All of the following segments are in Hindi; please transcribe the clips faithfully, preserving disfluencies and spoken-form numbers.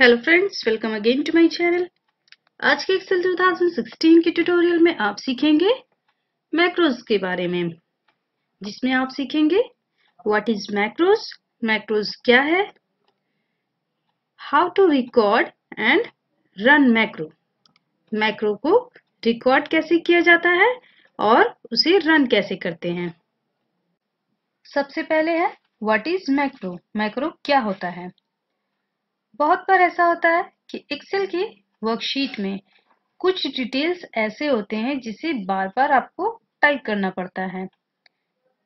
Hello friends, welcome again to my channel. आज के एक्सेल दो हज़ार सोलह के ट्यूटोरियल में आप सीखेंगे मैक्रोज के बारे में, जिसमें आप सीखेंगे व्हाट इज मैक्रोज, मैक्रोज क्या है, how to record and run macro, macro को रिकॉर्ड कैसे किया जाता है और उसे रन कैसे करते हैं। सबसे पहले है व्हाट इज मैक्रो, मैक्रो क्या होता है। बहुत बार ऐसा होता है कि एक्सेल की वर्कशीट में कुछ डिटेल्स ऐसे होते हैं जिसे बार बार आपको टाइप करना पड़ता है,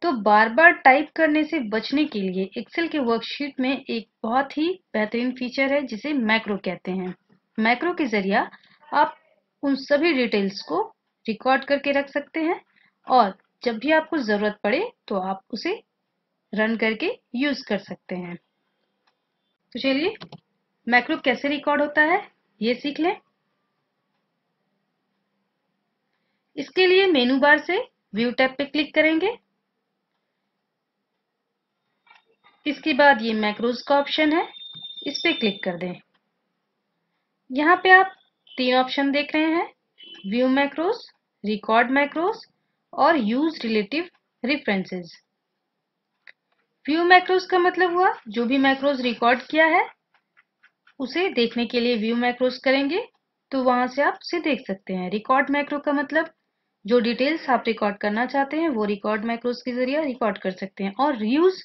तो बार बार टाइप करने से बचने के लिए एक्सेल के वर्कशीट में एक बहुत ही बेहतरीन फीचर है जिसे मैक्रो कहते हैं। मैक्रो के जरिया आप उन सभी डिटेल्स को रिकॉर्ड करके रख सकते हैं और जब भी आपको ज़रूरत पड़े तो आप उसे रन करके यूज़ कर सकते हैं। तो चलिए मैक्रो कैसे रिकॉर्ड होता है ये सीख लें। इसके लिए मेनू बार से व्यू टैब पे क्लिक करेंगे। इसके बाद ये मैक्रोज का ऑप्शन है, इस पे क्लिक कर दें। यहाँ पे आप तीन ऑप्शन देख रहे हैं, व्यू मैक्रोज, रिकॉर्ड मैक्रोज और use relative references. View macros का मतलब हुआ जो भी मैक्रोज रिकॉर्ड किया है उसे देखने के लिए व्यू मैक्रोज करेंगे तो वहां से आप उसे देख सकते हैं। रिकॉर्ड मैक्रो का मतलब जो डिटेल्स आप रिकॉर्ड करना चाहते हैं वो रिकॉर्ड मैक्रोज के जरिए रिकॉर्ड कर सकते हैं। और यूज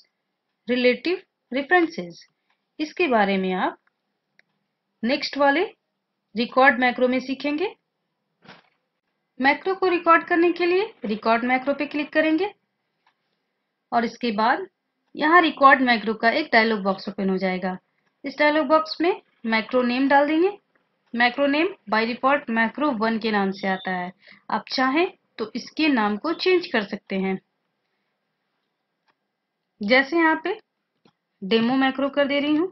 रिलेटिव रेफरेंसेस, इसके बारे में आप नेक्स्ट वाले रिकॉर्ड मैक्रो में सीखेंगे। मैक्रो को रिकॉर्ड करने के लिए रिकॉर्ड मैक्रो पे क्लिक करेंगे और इसके बाद यहाँ रिकॉर्ड मैक्रो का एक डायलॉग बॉक्स ओपन हो जाएगा। इस डायलॉग बॉक्स में मैक्रो नेम डाल देंगे। Macro name by default macro one के नाम से आता है, आप चाहें तो इसके नाम को चेंज कर सकते हैं। जैसे यहाँ पे डेमो मैक्रो कर दे रही हूँ,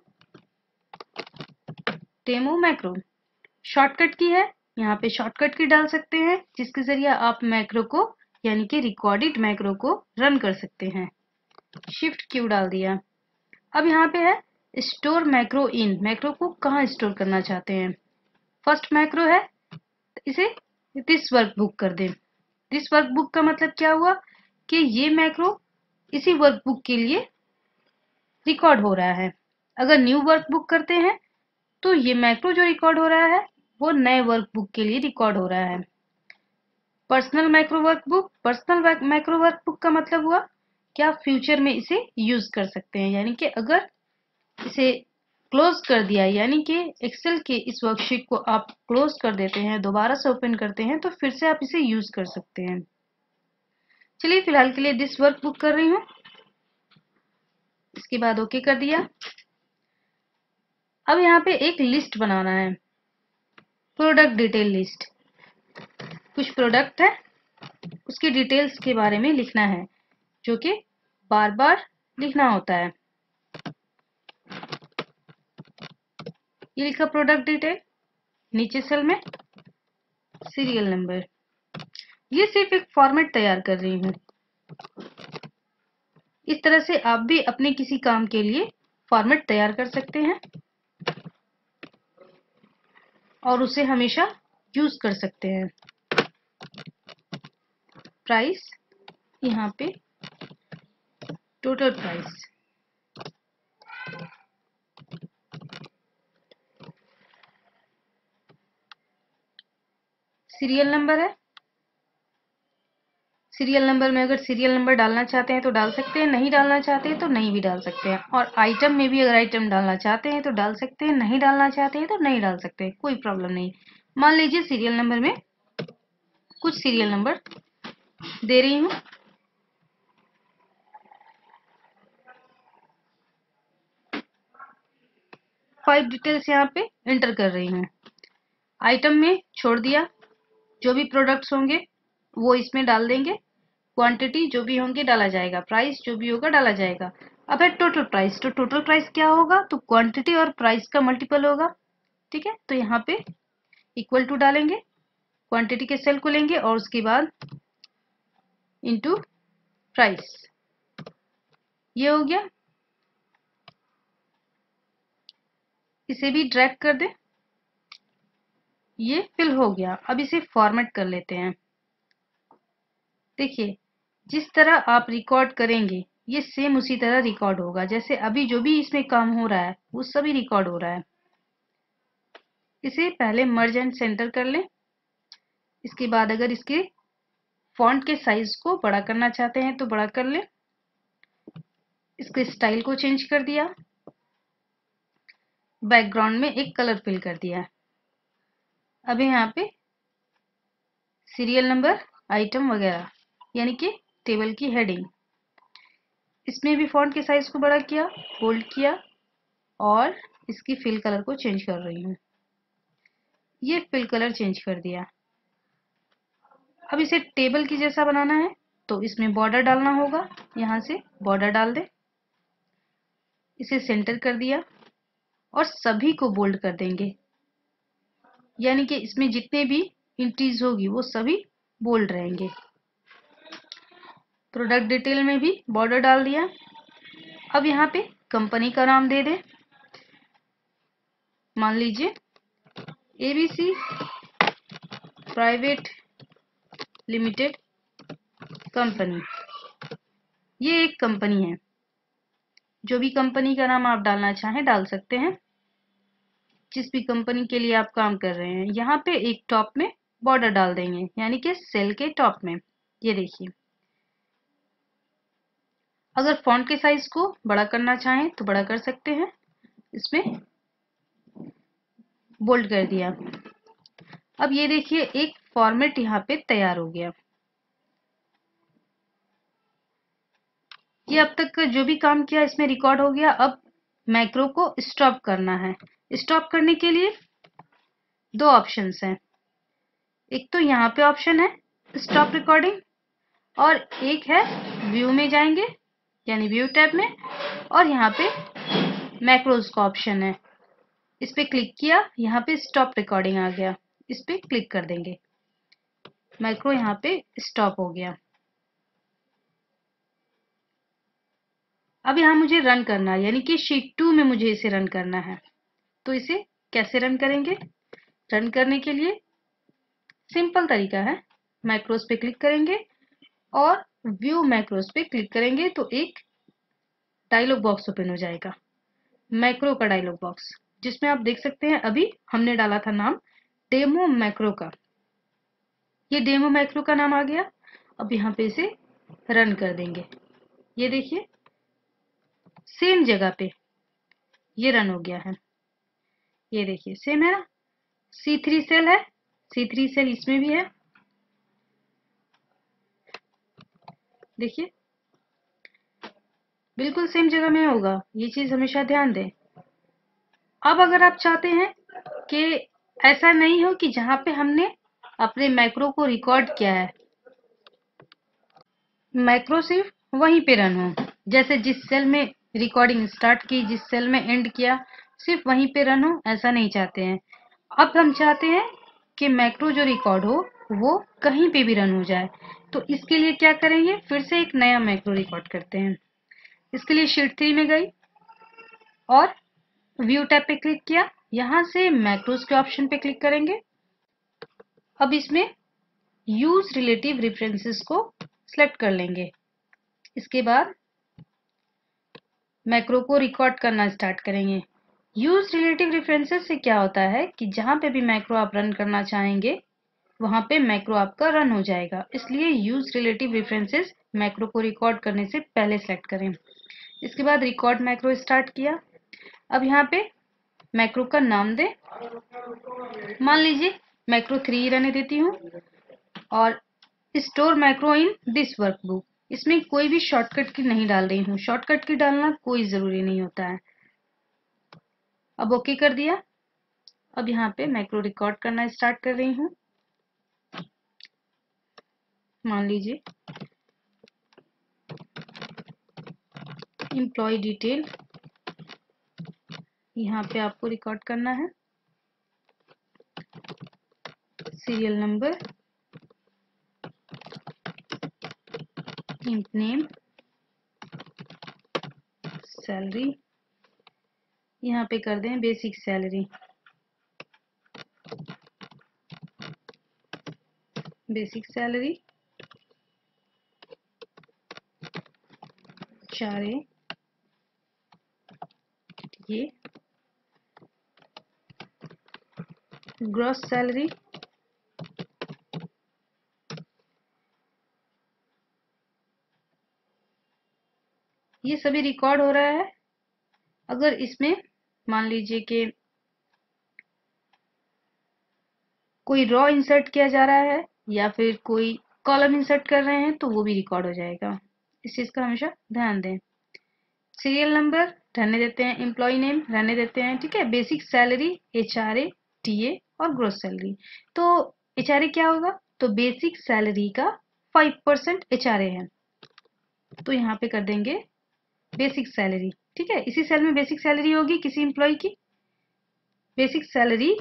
डेमो मैक्रो शॉर्टकट की है, यहाँ पे शॉर्टकट की डाल सकते हैं जिसके जरिए आप मैक्रो को यानी कि रिकॉर्डेड मैक्रो को रन कर सकते हैं। शिफ्ट क्यू डाल दिया। अब यहाँ पे है स्टोर मैक्रो इन, मैक्रो को कहाँ स्टोर करना चाहते हैं। फर्स्ट मैक्रो है, इसे दिस वर्कबुक कर दें। दिस वर्कबुक का मतलब क्या हुआ कि ये मैक्रो इसी वर्कबुक के लिए रिकॉर्ड हो रहा है। अगर न्यू वर्कबुक करते हैं तो ये मैक्रो जो रिकॉर्ड हो रहा है वो नए वर्कबुक के लिए रिकॉर्ड हो रहा है। Personal macro workbook, personal macro workbook का मतलब हुआ कि आप फ्यूचर में इसे यूज कर सकते हैं, यानी कि अगर इसे क्लोज कर दिया यानी कि एक्सेल के इस वर्कशीट को आप क्लोज कर देते हैं, दोबारा से ओपन करते हैं तो फिर से आप इसे यूज कर सकते हैं। चलिए फिलहाल के लिए दिस वर्क बुक कर रही हूँ। इसके बाद ओके कर दिया। अब यहाँ पे एक लिस्ट बनाना है, प्रोडक्ट डिटेल लिस्ट। कुछ प्रोडक्ट है उसकी डिटेल्स के बारे में लिखना है जो कि बार बार लिखना होता है। ये लिखा प्रोडक्ट डिटेल, नीचे सेल में सीरियल नंबर। ये सिर्फ एक फॉर्मेट तैयार कर रही हूँ। इस तरह से आप भी अपने किसी काम के लिए फॉर्मेट तैयार कर सकते हैं और उसे हमेशा यूज कर सकते हैं। प्राइस, यहाँ पे टोटल प्राइस। सीरियल नंबर है, सीरियल नंबर में अगर सीरियल नंबर डालना चाहते हैं तो डाल सकते हैं, नहीं डालना चाहते हैं तो नहीं भी डाल सकते हैं। और आइटम में भी अगर आइटम डालना चाहते हैं तो डाल सकते हैं, नहीं डालना चाहते हैं तो नहीं डाल सकते हैं, कोई प्रॉब्लम नहीं। मान लीजिए सीरियल नंबर में कुछ सीरियल नंबर दे रही हूँ, फाइव डिटेल्स यहाँ पे एंटर कर रही हूँ। आइटम में छोड़ दिया, जो भी प्रोडक्ट्स होंगे वो इसमें डाल देंगे, क्वांटिटी जो भी होंगे डाला जाएगा, प्राइस जो भी होगा डाला जाएगा। अब है टोटल प्राइस, तो टोटल प्राइस क्या होगा, तो क्वांटिटी और प्राइस का मल्टीपल होगा, ठीक है। तो यहाँ पे इक्वल टू डालेंगे, क्वांटिटी के सेल को लेंगे और उसके बाद इनटू प्राइस, ये हो गया। इसे भी ड्रैग कर दें, ये फिल हो गया। अब इसे फॉर्मेट कर लेते हैं। देखिए जिस तरह आप रिकॉर्ड करेंगे ये सेम उसी तरह रिकॉर्ड होगा, जैसे अभी जो भी इसमें काम हो रहा है वो सभी रिकॉर्ड हो रहा है। इसे पहले मर्ज एंड सेंटर कर लें। इसके बाद अगर इसके फॉन्ट के साइज को बड़ा करना चाहते हैं तो बड़ा कर लें। इसके स्टाइल को चेंज कर दिया, बैकग्राउंड में एक कलर फिल कर दिया। अब यहाँ पे सीरियल नंबर, आइटम वगैरह यानी कि टेबल की हेडिंग, इसमें भी फॉन्ट के साइज को बड़ा किया, बोल्ड किया और इसकी फिल कलर को चेंज कर रही हूँ। ये फिल कलर चेंज कर दिया। अब इसे टेबल की जैसा बनाना है तो इसमें बॉर्डर डालना होगा, यहाँ से बॉर्डर डाल दें। इसे सेंटर कर दिया और सभी को बोल्ड कर देंगे, यानी कि इसमें जितने भी एंट्रीज होगी वो सभी बोल्ड रहेंगे। प्रोडक्ट डिटेल में भी बॉर्डर डाल दिया। अब यहाँ पे कंपनी का नाम दे दें, मान लीजिए एबीसी प्राइवेट लिमिटेड कंपनी, ये एक कंपनी है। जो भी कंपनी का नाम आप डालना चाहें डाल सकते हैं, जिस भी कंपनी के लिए आप काम कर रहे हैं। यहाँ पे एक टॉप में बॉर्डर डाल देंगे, यानी कि सेल के टॉप में। ये देखिए अगर फॉन्ट के साइज को बड़ा करना चाहें तो बड़ा कर सकते हैं। इसमें बोल्ड कर दिया। अब ये देखिए एक फॉर्मेट यहाँ पे तैयार हो गया। ये अब तक का जो भी काम किया इसमें रिकॉर्ड हो गया। अब मैक्रो को स्टॉप करना है। स्टॉप करने के लिए दो ऑप्शंस हैं, एक तो यहाँ पे ऑप्शन है स्टॉप रिकॉर्डिंग और एक है व्यू में जाएंगे यानी व्यू टैब में, और यहाँ पे मैक्रोज का ऑप्शन है। इस पे क्लिक किया, यहाँ पे स्टॉप रिकॉर्डिंग आ गया, इस पे क्लिक कर देंगे। मैक्रो यहाँ पे स्टॉप हो गया। अब यहाँ मुझे रन करना है, यानी कि शीट टू में मुझे इसे रन करना है। तो इसे कैसे रन करेंगे? रन करने के लिए सिंपल तरीका है, मैक्रोस पे क्लिक करेंगे और व्यू मैक्रोस पे क्लिक करेंगे तो एक डायलॉग बॉक्स ओपन हो जाएगा, मैक्रो का डायलॉग बॉक्स, जिसमें आप देख सकते हैं अभी हमने डाला था नाम डेमो मैक्रो का। ये डेमो मैक्रो का नाम आ गया। अब यहाँ पे इसे रन कर देंगे। ये देखिए सेम जगह पे ये रन हो गया है। ये देखिए सेम है ना, सी थ्री सेल है, सी थ्री सेल इसमें भी है। देखिए बिल्कुल सेम जगह में होगा, ये चीज हमेशा ध्यान दें। अब अगर आप चाहते हैं कि ऐसा नहीं हो कि जहां पे हमने अपने मैक्रो को रिकॉर्ड किया है मैक्रो सिर्फ वहीं पे रन हो, जैसे जिस सेल में रिकॉर्डिंग स्टार्ट की जिस सेल में एंड किया सिर्फ वहीं पे रन हो, ऐसा नहीं चाहते हैं। अब हम चाहते हैं कि मैक्रो जो रिकॉर्ड हो वो कहीं पे भी रन हो जाए। तो इसके लिए क्या करेंगे, फिर से एक नया मैक्रो रिकॉर्ड करते हैं। इसके लिए शीट थ्री में गई और व्यू टैब पे क्लिक किया, यहाँ से मैक्रोज के ऑप्शन पे क्लिक करेंगे। अब इसमें यूज रिलेटिव रेफरेंसेस को सिलेक्ट कर लेंगे। इसके बाद मैक्रो को रिकॉर्ड करना स्टार्ट करेंगे। यूज रिलेटिव रेफरेंसेस से क्या होता है कि जहां पे भी मैक्रो आप रन करना चाहेंगे वहां पे मैक्रो आपका रन हो जाएगा, इसलिए यूज रिलेटिव रेफरेंसेस मैक्रो को रिकॉर्ड करने से पहले सेलेक्ट करें। इसके बाद रिकॉर्ड मैक्रो स्टार्ट किया। अब यहाँ पे मैक्रो का नाम दें, मान लीजिए मैक्रो थ्री रहने देती हूँ, और store macro in this workbook, इसमें कोई भी शॉर्टकट की नहीं डाल रही हूँ। शॉर्टकट की डालना कोई जरूरी नहीं होता है। अब ओके कर दिया। अब यहाँ पे मैक्रो रिकॉर्ड करना स्टार्ट कर रही हूँ। मान लीजिए एम्प्लॉय डिटेल यहाँ पे आपको रिकॉर्ड करना है, सीरियल नंबर, नेम, सैलरी, यहाँ पे कर दें बेसिक सैलरी, बेसिक सैलरी चारे ये ग्रॉस सैलरी ये सभी रिकॉर्ड हो रहा है। अगर इसमें मान लीजिए कि कोई रॉ इंसर्ट किया जा रहा है या फिर कोई कॉलम इंसर्ट कर रहे हैं तो वो भी रिकॉर्ड हो जाएगा। इस चीज का हमेशा ध्यान दें। सीरियल नंबर रहने देते हैं, एम्प्लॉय नेम रहने देते हैं, ठीक है। बेसिक सैलरी, एचआरए, टीए और ग्रॉस सैलरी। तो एचआरए क्या होगा, तो बेसिक सैलरी का फाइव परसेंट एचआरए है, तो यहाँ पे कर देंगे बेसिक सैलरी, ठीक है। इसी सेल में बेसिक सैलरी होगी किसी एम्प्लॉय की, बेसिक सैलरी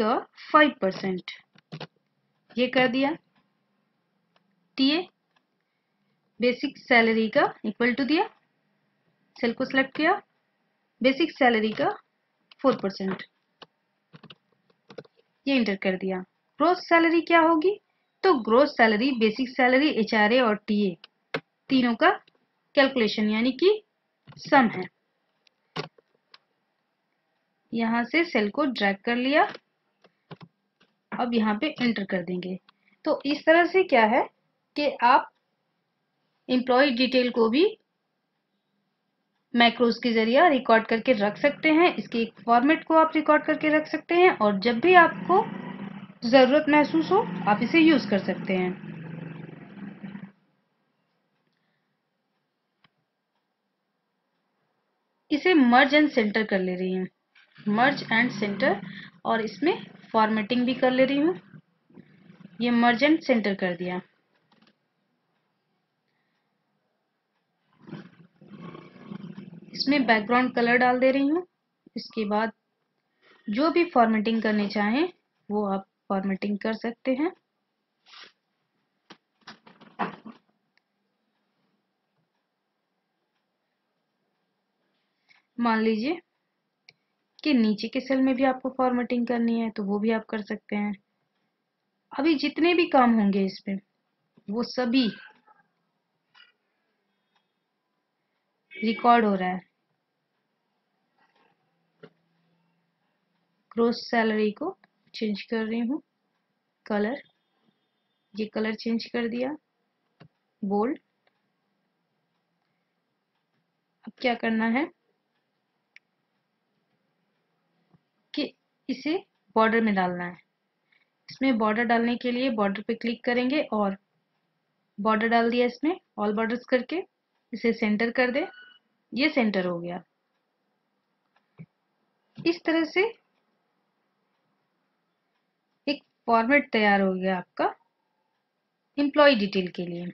का फाइव परसेंट ये कर दिया, टीए बेसिक सैलरी का इक्वल टू दिया, सेल को सिलेक्ट किया, बेसिक सैलरी का फोर परसेंट ये इंटर कर दिया। ग्रॉस सैलरी क्या होगी, तो gross salary basic salary HRA और टीए तीनों का कैलकुलेशन यानी कि सम है। यहां से सेल को ड्रैग कर लिया, अब यहां पे एंटर कर देंगे। तो इस तरह से क्या है कि आप एम्प्लॉय डिटेल को भी मैक्रोज के जरिए रिकॉर्ड करके रख सकते हैं। इसके एक फॉर्मेट को आप रिकॉर्ड करके रख सकते हैं और जब भी आपको जरूरत महसूस हो आप इसे यूज कर सकते हैं। इसे मर्ज एंड सेंटर कर ले रही हूँ, मर्ज एंड सेंटर, और इसमें फॉर्मेटिंग भी कर ले रही हूँ। ये मर्ज एंड सेंटर कर दिया। इसमें बैकग्राउंड कलर डाल दे रही हूँ। इसके बाद जो भी फॉर्मेटिंग करने चाहें वो आप फॉर्मेटिंग कर सकते हैं। मान लीजिए कि नीचे के सेल में भी आपको फॉर्मेटिंग करनी है तो वो भी आप कर सकते हैं। अभी जितने भी काम होंगे इस पे वो सभी रिकॉर्ड हो रहा है। ग्रॉस सैलरी को चेंज कर रही हूँ, कलर, ये कलर चेंज कर दिया, बोल्ड। अब क्या करना है कि इसे बॉर्डर में डालना है। इसमें बॉर्डर डालने के लिए बॉर्डर पे क्लिक करेंगे और बॉर्डर डाल दिया इसमें, ऑल बॉर्डर्स करके। इसे सेंटर कर दे, ये सेंटर हो गया। इस तरह से एक फॉर्मेट तैयार हो गया आपका एम्प्लॉय डिटेल के लिए,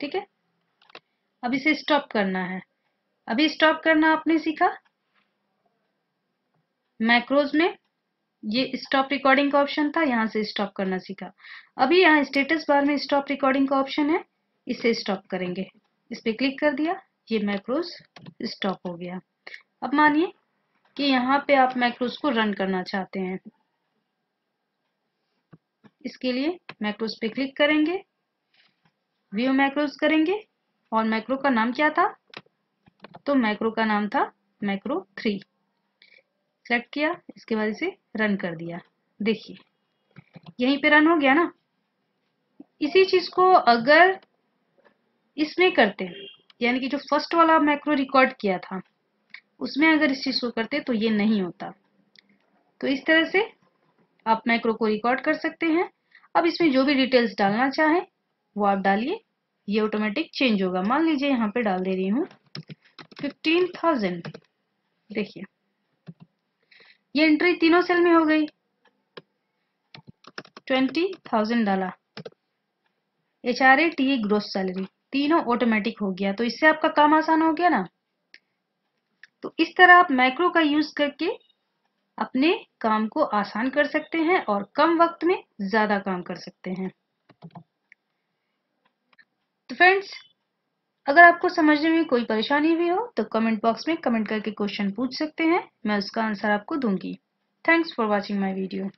ठीक है। अब इसे स्टॉप करना है। अभी स्टॉप करना आपने सीखा मैक्रोज में, ये स्टॉप रिकॉर्डिंग का ऑप्शन था, यहाँ से स्टॉप करना सीखा। अभी यहाँ स्टेटस बार में स्टॉप रिकॉर्डिंग का ऑप्शन है, इसे स्टॉप करेंगे। इस पर क्लिक कर दिया, ये मैक्रोज स्टॉप हो गया। अब मानिए कि यहाँ पे आप मैक्रोज को रन करना चाहते हैं। इसके लिए मैक्रोज पे क्लिक करेंगे, व्यू मैक्रोज करेंगे और मैक्रो का नाम क्या था, तो मैक्रो का नाम था मैक्रो थ्री, सेलेक्ट किया। इसके बाद इसे रन कर दिया, देखिए यहीं पे रन हो गया ना। इसी चीज को अगर इसमें करते, यानी कि जो फर्स्ट वाला मैक्रो रिकॉर्ड किया था उसमें अगर इस चीज को करते तो ये नहीं होता। तो इस तरह से आप मैक्रो को रिकॉर्ड कर सकते हैं। अब इसमें जो भी डिटेल्स डालना चाहें वो आप डालिए, ये ऑटोमेटिक चेंज होगा। मान लीजिए यहाँ पे डाल दे रही हूँ फिफ्टीन थाउजेंड, देखिए ये एंट्री तीनों सेल में हो गई। ट्वेंटी थाउजेंड डाला, एचआरए, टीए, ग्रोस सैलरी तीनों ऑटोमेटिक हो गया। तो इससे आपका काम आसान हो गया ना। तो इस तरह आप मैक्रो का यूज करके अपने काम को आसान कर सकते हैं और कम वक्त में ज्यादा काम कर सकते हैं। तो फ्रेंड्स अगर आपको समझने में कोई परेशानी भी हो तो कमेंट बॉक्स में कमेंट करके क्वेश्चन पूछ सकते हैं, मैं उसका आंसर आपको दूंगी। Thanks for watching my video.